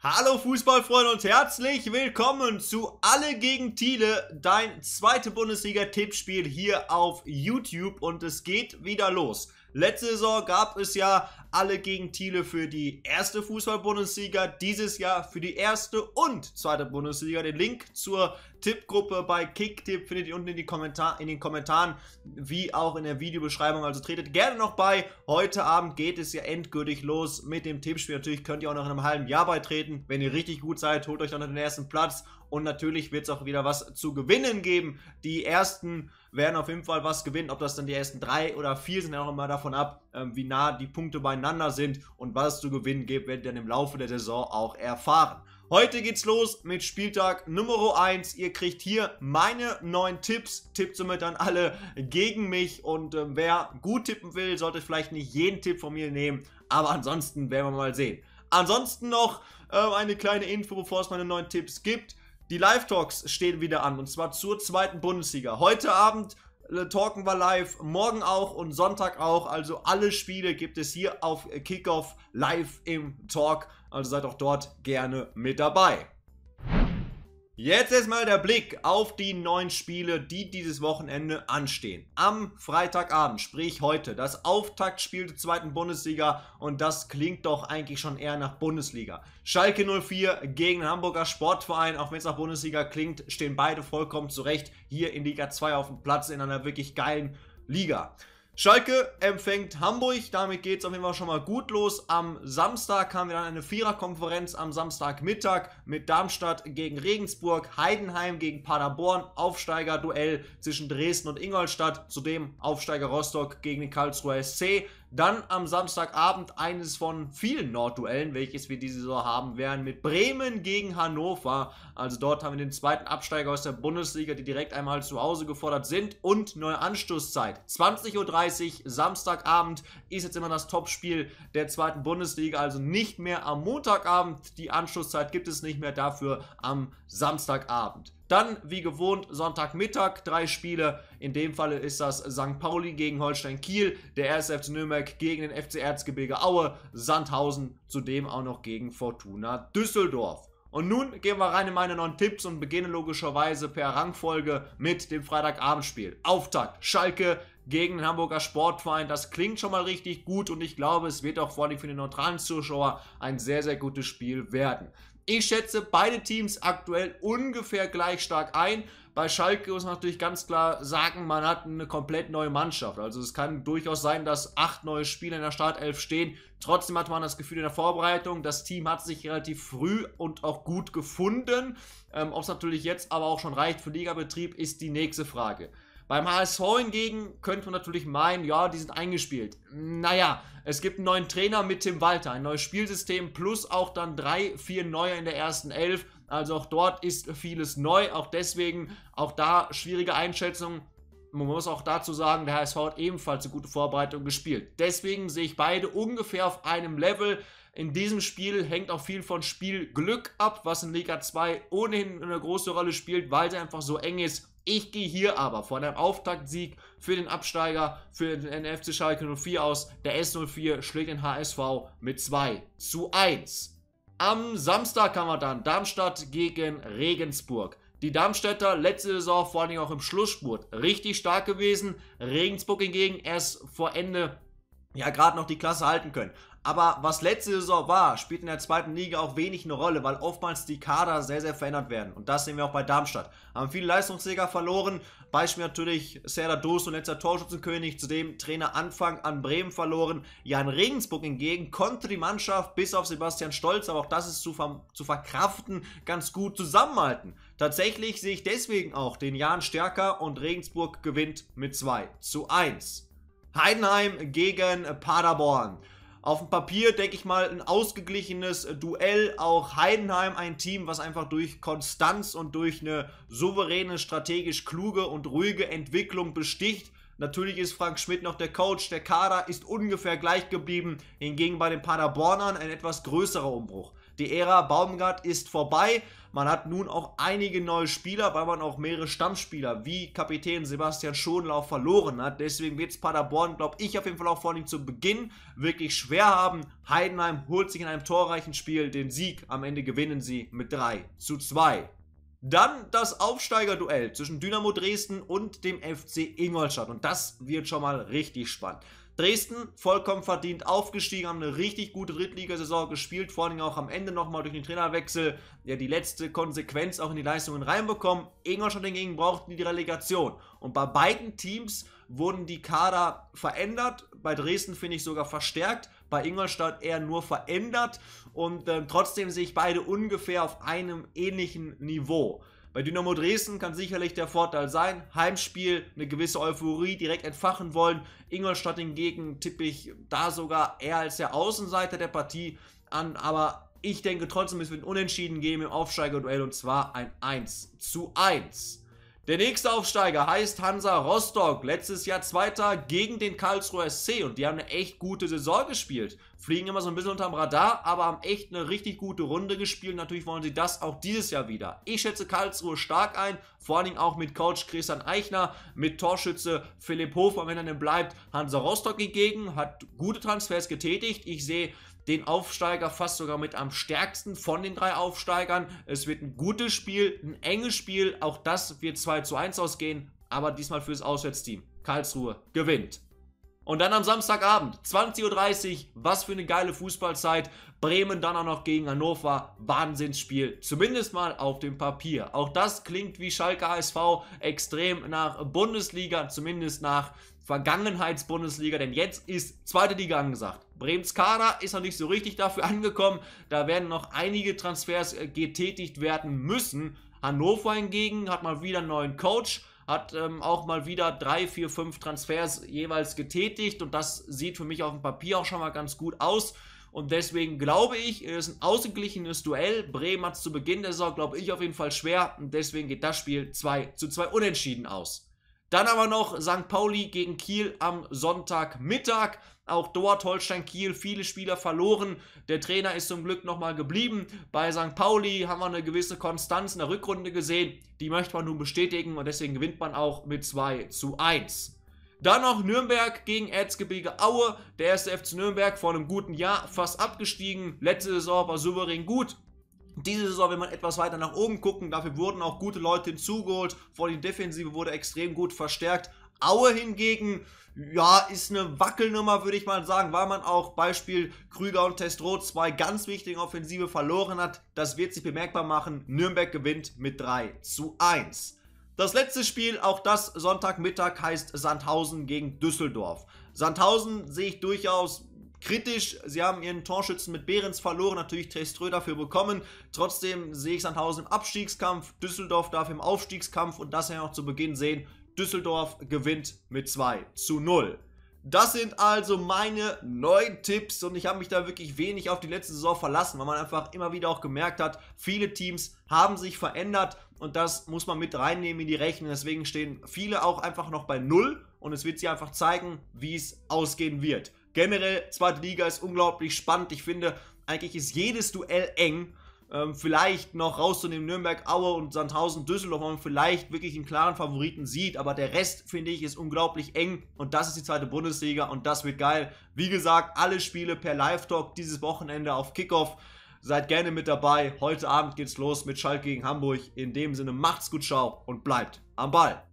Hallo Fußballfreunde und herzlich willkommen zu Alle gegen Thiele, dein 2. Bundesliga-Tippspiel hier auf YouTube und es geht wieder los. Letzte Saison gab es ja Alle gegen Thiele für die erste Fußball-Bundesliga, dieses Jahr für die erste und zweite Bundesliga. Den Link zur Tippgruppe bei Kicktipp findet ihr unten in den Kommentaren, wie auch in der Videobeschreibung. Also tretet gerne noch bei. Heute Abend geht es ja endgültig los mit dem Tippspiel. Natürlich könnt ihr auch noch in einem halben Jahr beitreten. Wenn ihr richtig gut seid, holt euch dann den ersten Platz. Und natürlich wird es auch wieder was zu gewinnen geben. Die Ersten werden auf jeden Fall was gewinnen. Ob das dann die ersten 3 oder 4 sind, ja auch immer davon ab, wie nah die Punkte beieinander sind. Und was es zu gewinnen gibt, werdet ihr dann im Laufe der Saison auch erfahren. Heute geht's los mit Spieltag Nummer 1. Ihr kriegt hier meine 9 Tipps. Tippt somit dann alle gegen mich. Und wer gut tippen will, sollte vielleicht nicht jeden Tipp von mir nehmen. Aber ansonsten werden wir mal sehen. Ansonsten noch eine kleine Info, bevor es meine 9 Tipps gibt. Die Live-Talks stehen wieder an, und zwar zur zweiten Bundesliga. Heute Abend talken wir live, morgen auch und Sonntag auch. Also alle Spiele gibt es hier auf Kickoff live im Talk. Also seid auch dort gerne mit dabei. Jetzt erstmal der Blick auf die 9 Spiele, die dieses Wochenende anstehen. Am Freitagabend, sprich heute, das Auftaktspiel der zweiten Bundesliga, und das klingt doch eigentlich schon eher nach Bundesliga. Schalke 04 gegen Hamburger Sportverein, auch wenn es nach Bundesliga klingt, stehen beide vollkommen zurecht hier in Liga 2 auf dem Platz in einer wirklich geilen Liga. Schalke empfängt Hamburg, damit geht es auf jeden Fall schon mal gut los. Am Samstag haben wir dann eine Viererkonferenz am Samstagmittag mit Darmstadt gegen Regensburg, Heidenheim gegen Paderborn, Aufsteiger-Duell zwischen Dresden und Ingolstadt, zudem Aufsteiger Rostock gegen den Karlsruher SC. Dann am Samstagabend eines von vielen Nordduellen, welches wir diese Saison haben werden, mit Bremen gegen Hannover. Also dort haben wir den zweiten Absteiger aus der Bundesliga, die direkt einmal zu Hause gefordert sind, und neue Anstoßzeit. 20:30 Uhr. Samstagabend ist jetzt immer das Topspiel der zweiten Bundesliga, also nicht mehr am Montagabend, die Anschlusszeit gibt es nicht mehr, dafür am Samstagabend. Dann, wie gewohnt, Sonntagmittag, 3 Spiele. In dem Fall ist das St. Pauli gegen Holstein-Kiel, der 1. FC Nürnberg gegen den FC Erzgebirge Aue, Sandhausen, zudem auch noch gegen Fortuna Düsseldorf. Und nun gehen wir rein in meine 9 Tipps und beginnen logischerweise per Rangfolge mit dem Freitagabendspiel. Auftakt, Schalke gegen den Hamburger Sportverein. Das klingt schon mal richtig gut und ich glaube, es wird auch vor allem für den neutralen Zuschauer ein sehr, sehr gutes Spiel werden. Ich schätze beide Teams aktuell ungefähr gleich stark ein. Bei Schalke muss man natürlich ganz klar sagen, man hat eine komplett neue Mannschaft. Also es kann durchaus sein, dass 8 neue Spieler in der Startelf stehen. Trotzdem hat man das Gefühl in der Vorbereitung, das Team hat sich relativ früh und auch gut gefunden. Ob es natürlich jetzt aber auch schon reicht für Ligabetrieb, ist die nächste Frage. Beim HSV hingegen könnte man natürlich meinen, ja, die sind eingespielt. Naja, es gibt einen neuen Trainer mit Tim Walter, ein neues Spielsystem plus auch dann 3, 4 neue in der ersten Elf. Also auch dort ist vieles neu, auch deswegen auch da schwierige Einschätzung. Man muss auch dazu sagen, der HSV hat ebenfalls eine gute Vorbereitung gespielt. Deswegen sehe ich beide ungefähr auf einem Level. In diesem Spiel hängt auch viel von Spielglück ab, was in Liga 2 ohnehin eine große Rolle spielt, weil sie einfach so eng ist. Ich gehe hier aber von einem Auftaktsieg für den Absteiger, für den FC Schalke 04 aus. Der S04 schlägt den HSV mit 2:1. Am Samstag haben wir dann Darmstadt gegen Regensburg. Die Darmstädter letzte Saison, vor allem auch im Schlussspurt, richtig stark gewesen. Regensburg hingegen erst vor Ende, ja, gerade noch die Klasse halten können. Aber was letzte Saison war, spielt in der zweiten Liga auch wenig eine Rolle, weil oftmals die Kader sehr, sehr verändert werden. Und das sehen wir auch bei Darmstadt. Haben viele Leistungsträger verloren. Beispiel natürlich Serdar Dusso, letzter Torschützenkönig, zudem Trainer Anfang an Bremen verloren. Ja, in Regensburg hingegen konnte die Mannschaft bis auf Sebastian Stolz, aber auch das ist zu verkraften, ganz gut zusammenhalten. Tatsächlich sehe ich deswegen auch den Jan stärker und Regensburg gewinnt mit 2:1. Heidenheim gegen Paderborn. Auf dem Papier, denke ich mal, ein ausgeglichenes Duell. Auch Heidenheim, ein Team, was einfach durch Konstanz und durch eine souveräne, strategisch kluge und ruhige Entwicklung besticht. Natürlich ist Frank Schmidt noch der Coach, der Kader ist ungefähr gleich geblieben. Hingegen bei den Paderbornern ein etwas größerer Umbruch. Die Ära Baumgart ist vorbei. Man hat nun auch einige neue Spieler, weil man auch mehrere Stammspieler wie Kapitän Sebastian Schonlauf verloren hat. Deswegen wird es Paderborn, glaube ich, auf jeden Fall auch vor allem zu Beginn wirklich schwer haben. Heidenheim holt sich in einem torreichen Spiel den Sieg. Am Ende gewinnen sie mit 3:2. Dann das Aufsteigerduell zwischen Dynamo Dresden und dem FC Ingolstadt. Und das wird schon mal richtig spannend. Dresden vollkommen verdient aufgestiegen, haben eine richtig gute Drittligasaison gespielt, vor allem auch am Ende nochmal durch den Trainerwechsel ja die letzte Konsequenz auch in die Leistungen reinbekommen. Ingolstadt hingegen brauchten die Relegation. Und bei beiden Teams wurden die Kader verändert. Bei Dresden finde ich sogar verstärkt, bei Ingolstadt eher nur verändert. Und trotzdem sehe ich beide ungefähr auf einem ähnlichen Niveau. Bei Dynamo Dresden kann sicherlich der Vorteil sein, Heimspiel, eine gewisse Euphorie direkt entfachen wollen. Ingolstadt hingegen tippe ich da sogar eher als der Außenseiter der Partie an, aber ich denke trotzdem, es wird ein Unentschieden geben im Aufsteigerduell und zwar ein 1:1. Der nächste Aufsteiger heißt Hansa Rostock, letztes Jahr Zweiter gegen den Karlsruher SC und die haben eine echt gute Saison gespielt. Fliegen immer so ein bisschen unterm Radar, aber haben echt eine richtig gute Runde gespielt. Natürlich wollen sie das auch dieses Jahr wieder. Ich schätze Karlsruhe stark ein, vor allen Dingen auch mit Coach Christian Eichner, mit Torschütze Philipp Hofer, wenn er denn bleibt. Hansa Rostock hingegen hat gute Transfers getätigt. Ich sehe den Aufsteiger fast sogar mit am stärksten von den drei Aufsteigern. Es wird ein gutes Spiel, ein enges Spiel. Auch das wird 2:1 ausgehen, aber diesmal fürs Auswärtsteam. Karlsruhe gewinnt. Und dann am Samstagabend, 20:30 Uhr, was für eine geile Fußballzeit. Bremen dann auch noch gegen Hannover, Wahnsinnsspiel, zumindest mal auf dem Papier. Auch das klingt wie Schalke HSV extrem nach Bundesliga, zumindest nach Vergangenheits-Bundesliga, denn jetzt ist zweite Liga angesagt. Bremens Kader ist noch nicht so richtig dafür angekommen, da werden noch einige Transfers getätigt werden müssen. Hannover hingegen hat mal wieder einen neuen Coach, hat auch mal wieder 3, 4, 5 Transfers jeweils getätigt und das sieht für mich auf dem Papier auch schon mal ganz gut aus. Und deswegen glaube ich, es ist ein ausgeglichenes Duell. Bremen hat es zu Beginn der Saison, glaube ich, auf jeden Fall schwer und deswegen geht das Spiel 2:2 unentschieden aus. Dann aber noch St. Pauli gegen Kiel am Sonntagmittag. Auch dort Holstein-Kiel, viele Spieler verloren. Der Trainer ist zum Glück nochmal geblieben. Bei St. Pauli haben wir eine gewisse Konstanz in der Rückrunde gesehen. Die möchte man nun bestätigen und deswegen gewinnt man auch mit 2:1. Dann noch Nürnberg gegen Erzgebirge Aue. Der 1. FC Nürnberg vor einem guten Jahr fast abgestiegen. Letzte Saison war souverän gut. Diese Saison will man etwas weiter nach oben gucken, dafür wurden auch gute Leute hinzugeholt, vor allem die Defensive wurde extrem gut verstärkt. Aue hingegen, ja, ist eine Wackelnummer, würde ich mal sagen, weil man auch Beispiel Krüger und Testroth zwei ganz wichtige Offensive verloren hat. Das wird sich bemerkbar machen, Nürnberg gewinnt mit 3:1. Das letzte Spiel, auch das Sonntagmittag, heißt Sandhausen gegen Düsseldorf. Sandhausen sehe ich durchaus kritisch, sie haben ihren Torschützen mit Behrens verloren, natürlich Testroth dafür bekommen. Trotzdem sehe ich Sandhausen im Abstiegskampf, Düsseldorf dafür im Aufstiegskampf und das ja auch zu Beginn sehen. Düsseldorf gewinnt mit 2:0. Das sind also meine 9 Tipps und ich habe mich da wirklich wenig auf die letzte Saison verlassen, weil man einfach immer wieder auch gemerkt hat, viele Teams haben sich verändert und das muss man mit reinnehmen in die Rechnung. Deswegen stehen viele auch einfach noch bei 0 und es wird sich einfach zeigen, wie es ausgehen wird. Generell, zweite Liga ist unglaublich spannend. Ich finde, eigentlich ist jedes Duell eng. Vielleicht noch rauszunehmen Nürnberg, Aue und Sandhausen, Düsseldorf, wo man vielleicht wirklich einen klaren Favoriten sieht. Aber der Rest, finde ich, ist unglaublich eng. Und das ist die zweite Bundesliga und das wird geil. Wie gesagt, alle Spiele per Live-Talk dieses Wochenende auf Kickoff. Seid gerne mit dabei. Heute Abend geht's los mit Schalke gegen Hamburg. In dem Sinne, macht's gut, ciao und bleibt am Ball.